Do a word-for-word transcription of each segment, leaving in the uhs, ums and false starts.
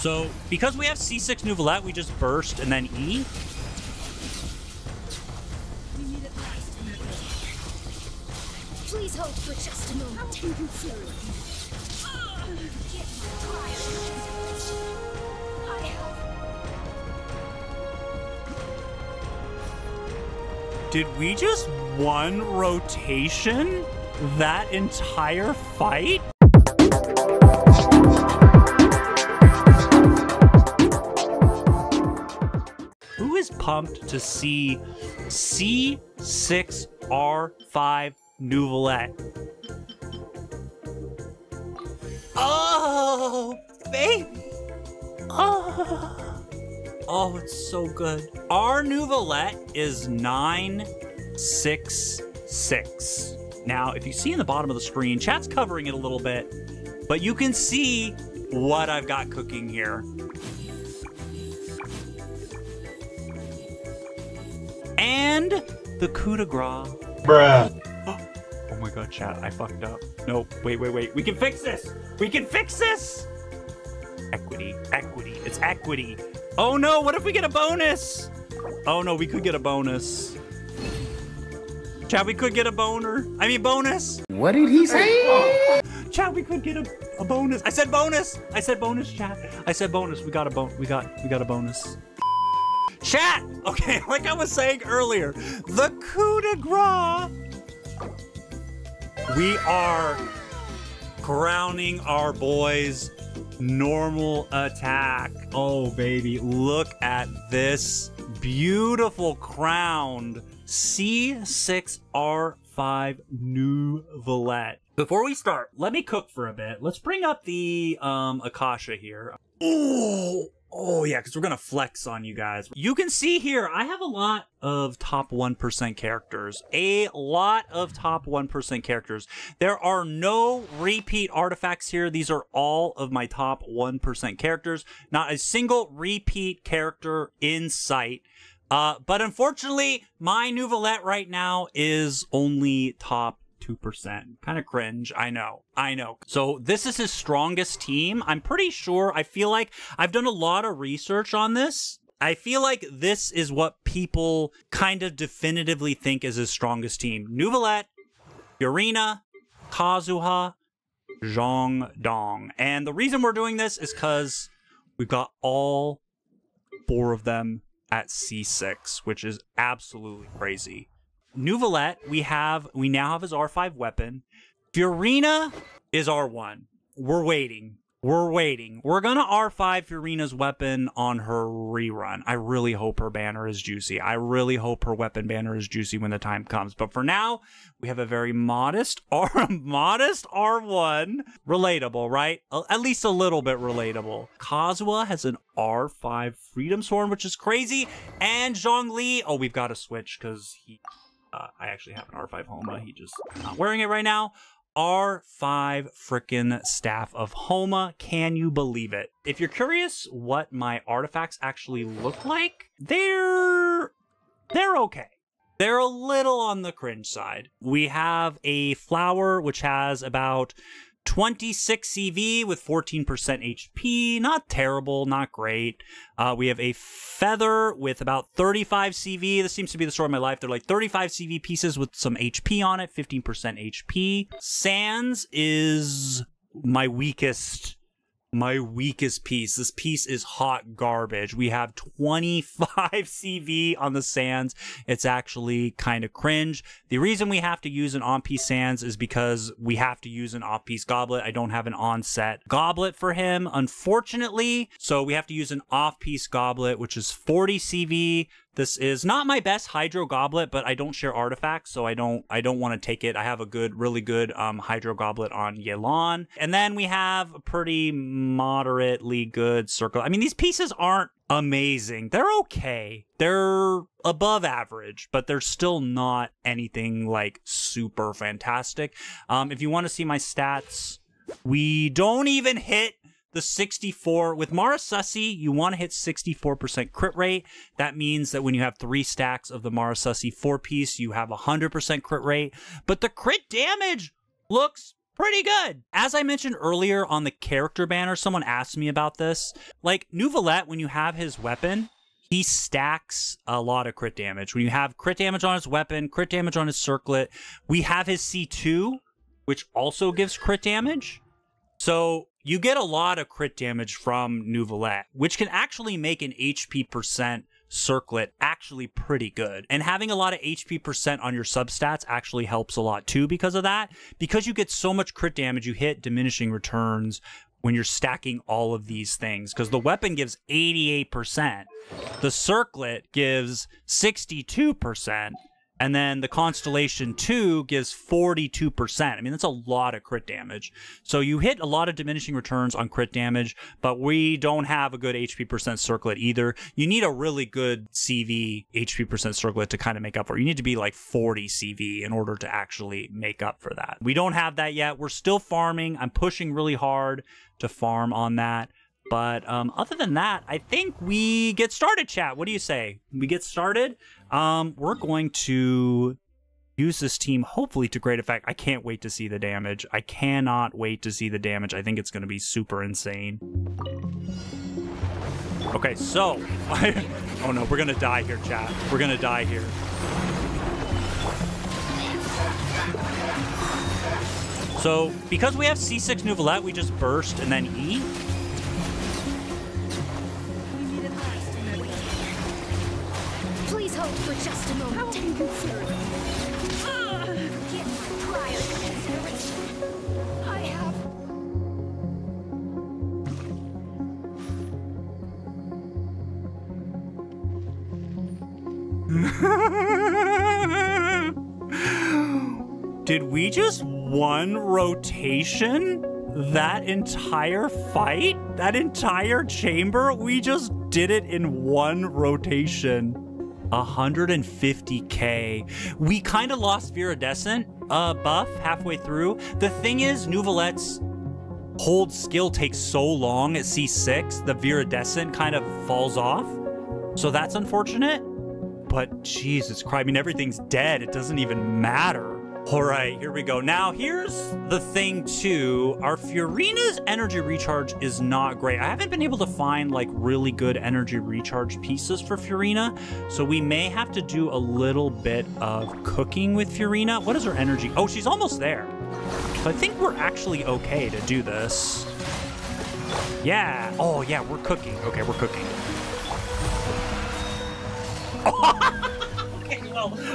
So because we have C six Neuvillette, we just burst and then E. We need it last. Please hold for just a moment. I have. Did we just one rotation that entire fight? Who is pumped to see C six R five Neuvillette? Oh, baby. Oh. Oh, it's so good. Our Neuvillette is nine six six. Now, if you see in the bottom of the screen, chat's covering it a little bit, but you can see what I've got cooking here. And the coup de grace. Bruh. Oh my god, chat, I fucked up. No, wait, wait, wait. We can fix this. We can fix this. Equity, equity, it's equity. Oh no, what if we get a bonus? Oh no, we could get a bonus. Chat, we could get a boner. I mean, bonus. What did he say? Oh. Chat, we could get a, a bonus. I said bonus. I said bonus, chat. I said bonus. We got a bon. We got. We got a bonus. Chat. Okay, like I was saying earlier, the coup de grace. We are crowning our boys. Normal attack. Oh baby, look at this beautiful crowned C six R five Neuvillette. Before we start, let me cook for a bit. Let's bring up the um, Akasha here. Ooh. Oh yeah, because we're going to flex on you guys. You can see here, I have a lot of top one percent characters. A lot of top one percent characters. There are no repeat artifacts here. These are all of my top one percent characters. Not a single repeat character in sight. Uh, but unfortunately, my Neuvillette right now is only top two percent. Kind of cringe. I know. I know. So this is his strongest team. I'm pretty sure. I feel like I've done a lot of research on this. I feel like this is what people kind of definitively think is his strongest team. Neuvillette, Furina, Kazuha, Zhongli. And the reason we're doing this is because we've got all four of them at C six, which is absolutely crazy. Neuvillette, we have, we now have his R five weapon. Furina is R one. We're waiting. We're waiting. We're gonna R five Furina's weapon on her rerun. I really hope her banner is juicy. I really hope her weapon banner is juicy when the time comes. But for now, we have a very modest R, modest R one. Relatable, right? At least a little bit relatable. Kazuha has an R five Freedom's Horn, which is crazy. And Zhongli, oh, we've got to switch because he... Uh, I actually have an R five Homa. He just not wearing it right now. R five frickin' Staff of Homa. Can you believe it? If you're curious what my artifacts actually look like, they're... They're okay. They're a little on the cringe side. We have a flower, which has about twenty-six C V with fourteen percent H P. Not terrible, not great. Uh, we have a feather with about thirty-five C V. This seems to be the story of my life. They're like thirty-five C V pieces with some H P on it, fifteen percent H P. Sans is my weakest, my weakest piece. This piece is hot garbage. We have twenty-five C V on the Sans. It's actually kind of cringe. The reason we have to use an on-piece Sans is because we have to use an off-piece goblet. I don't have an on-set goblet for him, unfortunately. So we have to use an off-piece goblet, which is forty C V. This is not my best hydro goblet, but I don't share artifacts, so I don't I don't want to take it. I have a good, really good um, hydro goblet on Yelan. And then we have a pretty moderately good circle. I mean, these pieces aren't amazing. They're okay. They're above average, but they're still not anything like super fantastic. Um, if you want to see my stats, we don't even hit the sixty-four with Mara Sussy. You want to hit sixty-four percent crit rate. That means that when you have three stacks of the Mara Sussy four piece, you have one hundred percent crit rate. But the crit damage looks pretty good. As I mentioned earlier on the character banner, someone asked me about this. Like, Neuvillette, when you have his weapon, he stacks a lot of crit damage. When you have crit damage on his weapon, crit damage on his circlet, we have his C two, which also gives crit damage. So you get a lot of crit damage from Neuvillette, which can actually make an H P percent circlet actually pretty good. And having a lot of H P percent on your substats actually helps a lot too because of that. Because you get so much crit damage, you hit diminishing returns when you're stacking all of these things. Because the weapon gives eighty-eight percent, the circlet gives sixty-two percent, and then the Constellation two gives forty-two percent. I mean, that's a lot of crit damage. So you hit a lot of diminishing returns on crit damage, but we don't have a good H P percent circlet either. You need a really good C V H P percent circlet to kind of make up for it. You need to be like forty C V in order to actually make up for that. We don't have that yet. We're still farming. I'm pushing really hard to farm on that. But um, other than that, I think we get started, chat. What do you say? We get started? Um, we're going to use this team, hopefully, to great effect. I can't wait to see the damage. I cannot wait to see the damage. I think it's going to be super insane. Okay, so... I, oh, no, we're going to die here, chat. We're going to die here. So, because we have C six Neuvillette, we just burst and then E. For just a moment. How can you consider it? Uh, Get my prior consideration. I have. Did we just one rotation that entire fight? That entire chamber? We just did it in one rotation. one hundred fifty K. We kind of lost viridescent uh, buff halfway through. The thing is, Neuvillette's hold skill takes so long at C six, the viridescent kind of falls off. So that's unfortunate. But Jesus Christ, I mean, everything's dead. It doesn't even matter. All right, here we go. Now, here's the thing, too. Our Furina's energy recharge is not great. I haven't been able to find, like, really good energy recharge pieces for Furina, so we may have to do a little bit of cooking with Furina. What is her energy? Oh, she's almost there. So I think we're actually okay to do this. Yeah. Oh, yeah, we're cooking. Okay, we're cooking.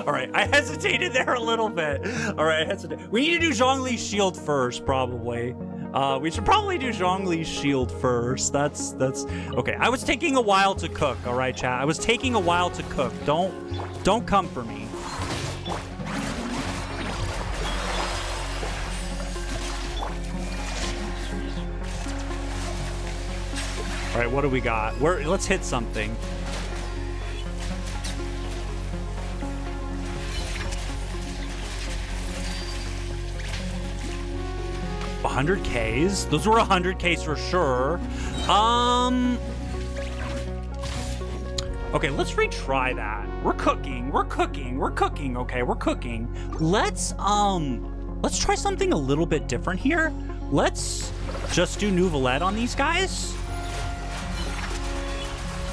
All right, I hesitated there a little bit. All right, I hesitated. We need to do Zhongli's shield first, probably. Uh, we should probably do Zhongli's shield first. That's, that's, okay. I was taking a while to cook, all right, chat? I was taking a while to cook. Don't, don't come for me. All right, what do we got? We're, let's hit something. one hundred Ks. Those were one hundred Ks for sure. Um. Okay, let's retry that. We're cooking. We're cooking. We're cooking. Okay, we're cooking. Let's um. Let's try something a little bit different here. Let's just do Neuvillette on these guys.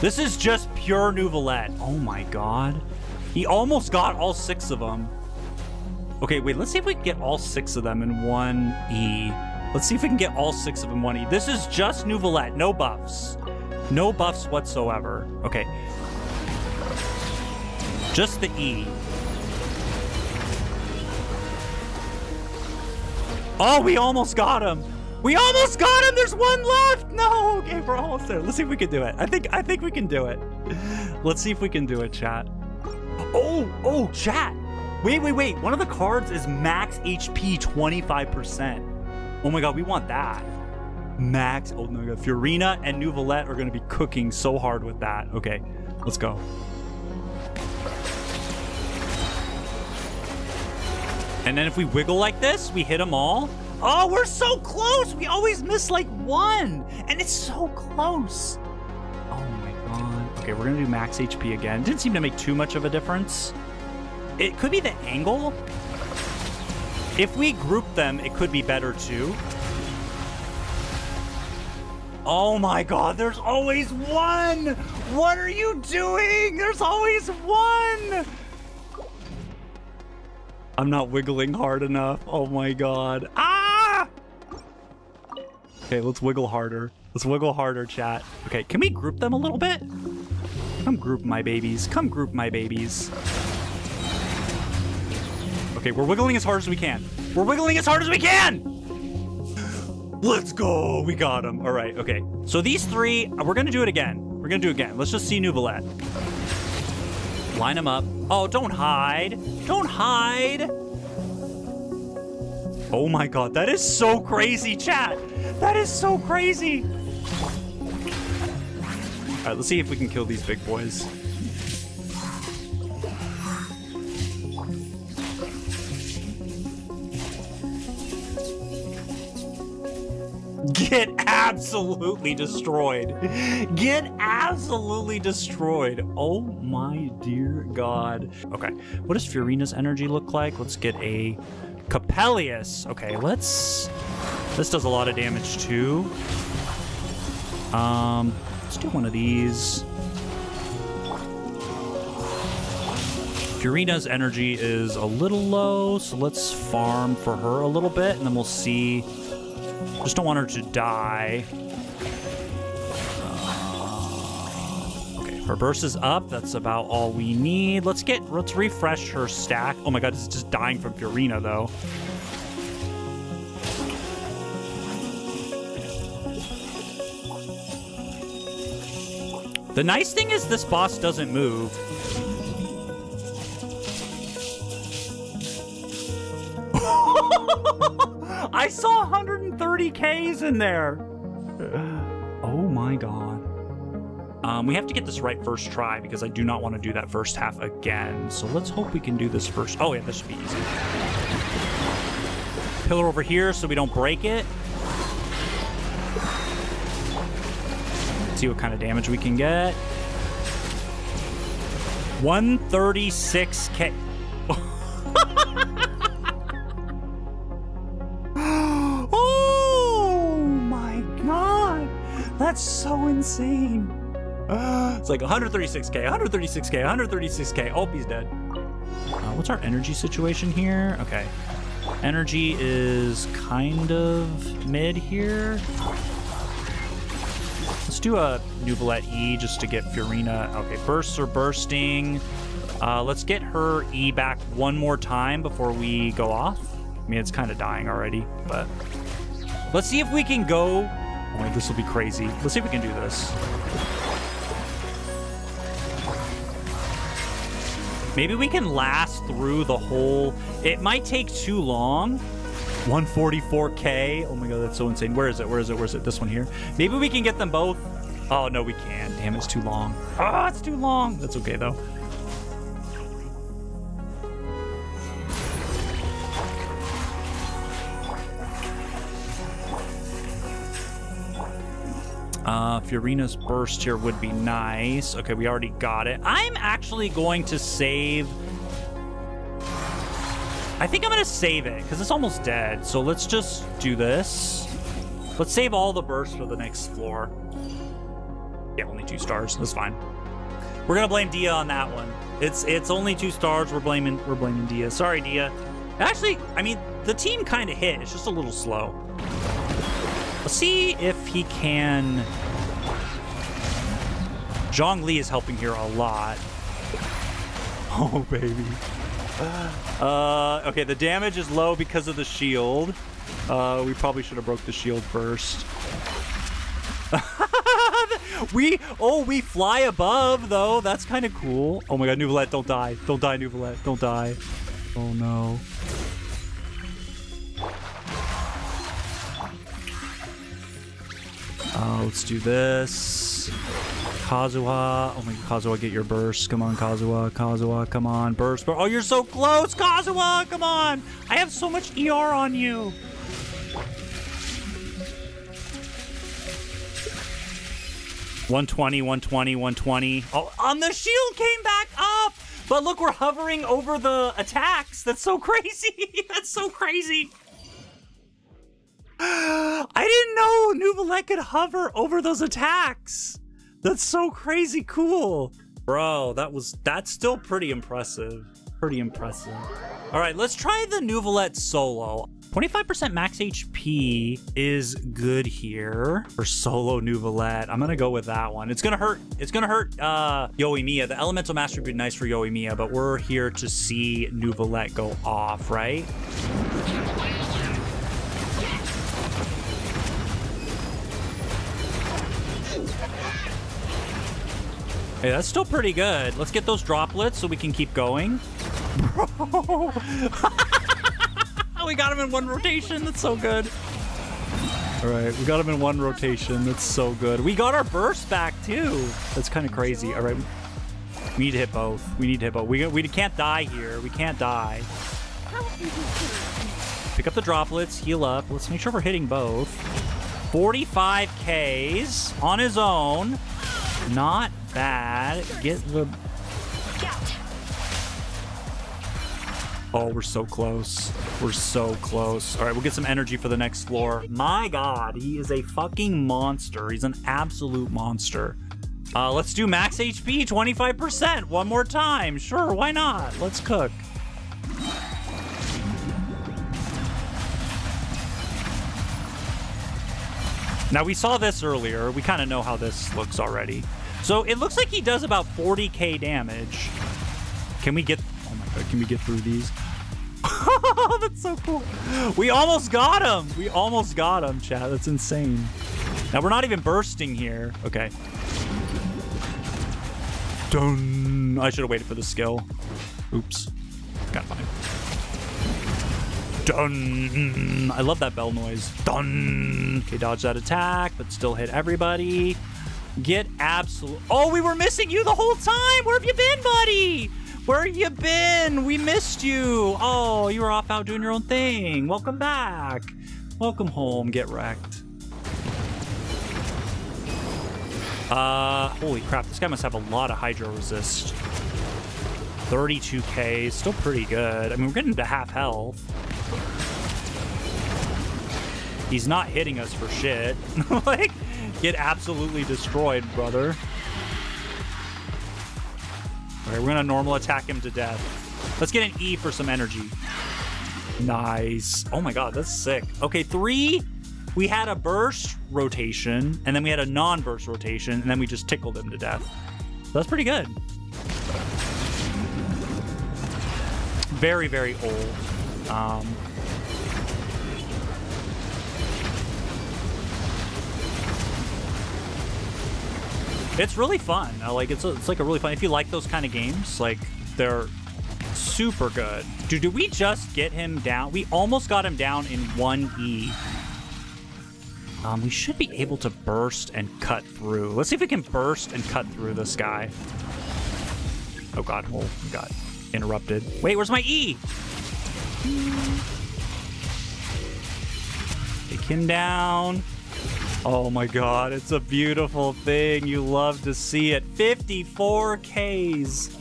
This is just pure Neuvillette. Oh my God. He almost got all six of them. Okay, wait, let's see if we can get all six of them in one E. Let's see if we can get all six of them in one E. This is just Neuvillette, no buffs. No buffs whatsoever. Okay. Just the E. Oh, we almost got him. We almost got him, there's one left. No, okay, we're almost there. Let's see if we can do it. I think, I think we can do it. Let's see if we can do it, chat. Oh, oh, chat. Wait, wait, wait. One of the cards is max H P twenty-five percent. Oh my God, we want that. Max, oh my God. Furina and Neuvillette are gonna be cooking so hard with that. Okay, let's go. And then if we wiggle like this, we hit them all. Oh, we're so close. We always miss like one and it's so close. Oh my God. Okay, we're gonna do max H P again. Didn't seem to make too much of a difference. It could be the angle. If we group them, it could be better too. Oh my god, there's always one! What are you doing? There's always one! I'm not wiggling hard enough. Oh my god. Ah! Okay, let's wiggle harder. Let's wiggle harder, chat. Okay, can we group them a little bit? Come group my babies. Come group my babies. Okay, we're wiggling as hard as we can. We're wiggling as hard as we can! Let's go! We got him. All right, okay. So these three, we're going to do it again. We're going to do it again. Let's just see Neuvillette. Line them up. Oh, don't hide. Don't hide. Oh my god, that is so crazy, chat. That is so crazy. All right, let's see if we can kill these big boys. Get absolutely destroyed. Get absolutely destroyed. Oh my dear god. Okay, what does Furina's energy look like? Let's get a Capellius. Okay, let's... This does a lot of damage too. Um, let's do one of these. Furina's energy is a little low, so let's farm for her a little bit, and then we'll see... Just don't want her to die. Uh, okay, her burst is up. That's about all we need. Let's get, let's refresh her stack. Oh my god, this is just dying from Furina though. The nice thing is this boss doesn't move. I saw one hundred thirty Ks in there. Oh my god. Um, we have to get this right first try because I do not want to do that first half again. So let's hope we can do this first. Oh yeah, this should be easy. Pillar over here so we don't break it. Let's see what kind of damage we can get. one thirty-six K. That's so insane. Uh, it's like one thirty-six K, one thirty-six K, one thirty-six K. Oh, he's dead. Uh, what's our energy situation here? Okay. Energy is kind of mid here. Let's do a Neuvillette E just to get Furina. Okay, bursts are bursting. Uh, let's get her E back one more time before we go off. I mean, it's kind of dying already, but... Let's see if we can go... Oh, this will be crazy. Let's see if we can do this. Maybe we can last through the whole... It might take too long. one forty-four K. Oh my god, that's so insane. Where is it? Where is it? Where is it? This one here. Maybe we can get them both. Oh, no, we can't. Damn, it's too long. Oh, it's too long. That's okay, though. Uh, Furina's burst here would be nice. Okay, we already got it. I'm actually going to save... I think I'm going to save it, because it's almost dead. So let's just do this. Let's save all the bursts for the next floor. Yeah, only two stars. That's fine. We're going to blame Dia on that one. It's it's only two stars. We're blaming, we're blaming Dia. Sorry, Dia. Actually, I mean, the team kind of hit. It's just a little slow. Let's see if he can... Zhongli is helping here a lot. Oh, baby. Uh, okay, the damage is low because of the shield. Uh, we probably should have broke the shield first. we... Oh, we fly above, though. That's kind of cool. Oh, my God. Neuvillette, don't die. Don't die, Neuvillette. Don't die. Oh, no. Uh, let's do this. Kazuha. Oh my god, Kazuha, get your burst. Come on, Kazuha. Kazuha, come on. Burst. burst. Oh, you're so close, Kazuha. Come on. I have so much E R on you. one twenty, one twenty, one twenty. Oh, on the shield came back up. But look, we're hovering over the attacks. That's so crazy. That's so crazy. I didn't know Neuvillette could hover over those attacks. That's so crazy cool. Bro, that was, that's still pretty impressive. Pretty impressive. All right, let's try the Neuvillette solo. twenty-five percent max H P is good here for solo Neuvillette. I'm gonna go with that one. It's gonna hurt. It's gonna hurt uh, Yoimiya. The Elemental Mastery would be nice for Yoimiya, but we're here to see Neuvillette go off, right? Hey, that's still pretty good. Let's get those droplets so we can keep going. Bro. We got him in one rotation. That's so good. All right, we got him in one rotation. That's so good. We got our burst back too. That's kind of crazy. All right, we need to hit both. We need to hit both. We we can't die here. We can't die. Pick up the droplets. Heal up. Let's make sure we're hitting both. forty-five Ks on his own. Not bad. Get the. Oh, we're so close. We're so close. All right, we'll get some energy for the next floor. My God, he is a fucking monster. He's an absolute monster. Uh, let's do max H P, twenty-five percent, one more time. Sure, why not? Let's cook. Now, we saw this earlier. We kind of know how this looks already. So it looks like he does about forty K damage. Can we get... Can we get through these? That's so cool. We almost got him. We almost got him, chat. That's insane. Now, we're not even bursting here. Okay. Dun. I should have waited for the skill. Oops. Got fine. Dun. I love that bell noise. Dun. Okay, dodge that attack, but still hit everybody. Get absolute... Oh, we were missing you the whole time. Where have you been, buddy? Where have you been? We missed you. Oh, you were off out doing your own thing. Welcome back. Welcome home. Get wrecked. Uh, holy crap. This guy must have a lot of hydro resist. thirty-two K. Still pretty good. I mean, we're getting to half health. He's not hitting us for shit. Like, get absolutely destroyed, brother. All right, we're gonna normal attack him to death. Let's get an E for some energy. Nice. Oh my God, that's sick. Okay, three. We had a burst rotation, and then we had a non-burst rotation, and then we just tickled him to death. That's pretty good. Very, very old. Um, It's really fun. I like it's a, it's like a really fun. If you like those kind of games, like they're super good. Dude, did we just get him down? We almost got him down in one E. Um, we should be able to burst and cut through. Let's see if we can burst and cut through this guy. Oh God, oh God, interrupted. Wait, where's my E? Take him down. Oh my God, it's a beautiful thing. You love to see it. fifty-four Ks.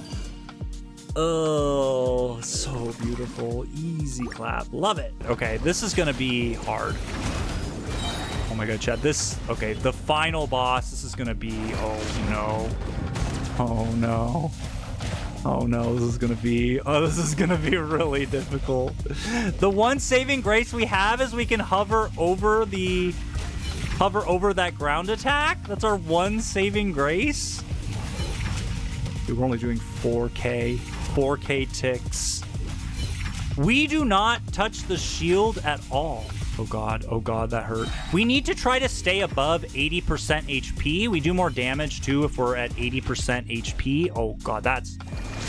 Oh, so beautiful. Easy clap. Love it. Okay, this is gonna be hard. Oh my God, Chad. This, okay, the final boss. This is gonna be, oh no. Oh no. Oh no, this is gonna be, oh, this is gonna be really difficult. The one saving grace we have is we can hover over the Hover over that ground attack. That's our one saving grace. Dude, we're only doing four K, four K ticks. We do not touch the shield at all. Oh God, oh God, that hurt. We need to try to stay above eighty percent H P. We do more damage too if we're at eighty percent H P. Oh God, that's,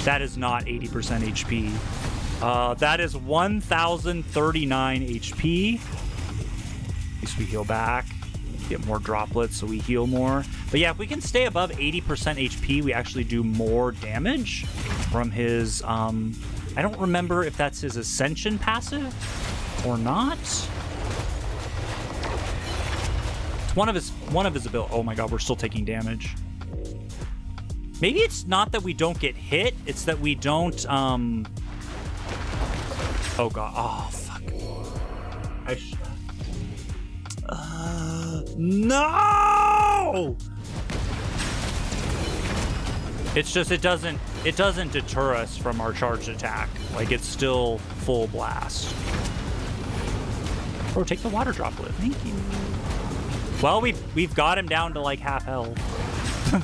that is not eighty percent H P. Uh, that is one thousand thirty-nine H P. At least we heal back. Get more droplets so we heal more. But yeah, if we can stay above eighty percent H P, we actually do more damage from his, um, I don't remember if that's his Ascension passive or not. It's one of his, one of his abilities. Oh my God, we're still taking damage. Maybe it's not that we don't get hit, it's that we don't, um... Oh god, oh fuck. I sh uh, no! It's just, it doesn't, it doesn't deter us from our charged attack. Like, it's still full blast. Oh, take the water droplet, thank you. Well, we've, we've got him down to like half health.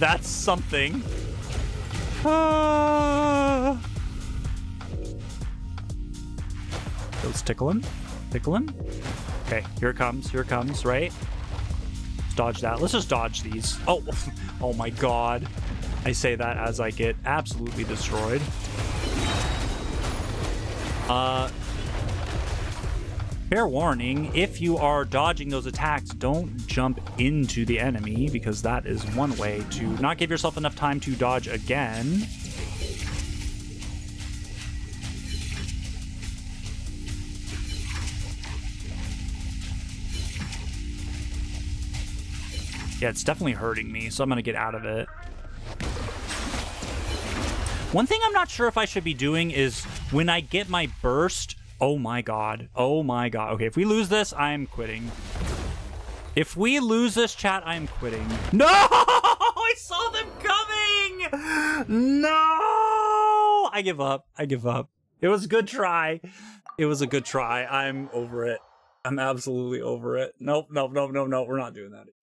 That's something. Uh... Let's tickle him, tickle him. Okay, here it comes, here it comes, right? Let's dodge that, let's just dodge these. Oh, oh my God. I say that as I get absolutely destroyed. Uh, fair warning, if you are dodging those attacks, don't jump into the enemy, because that is one way to not give yourself enough time to dodge again. Yeah, it's definitely hurting me, so I'm gonna get out of it. One thing I'm not sure if I should be doing is when I get my burst, oh my god, oh my god. Okay, if we lose this, I am quitting. If we lose this, chat, I am quitting. No, I saw them coming. No, I give up, I give up. It was a good try. It was a good try. I'm over it. I'm absolutely over it. Nope, nope, nope, nope, nope. We're not doing that.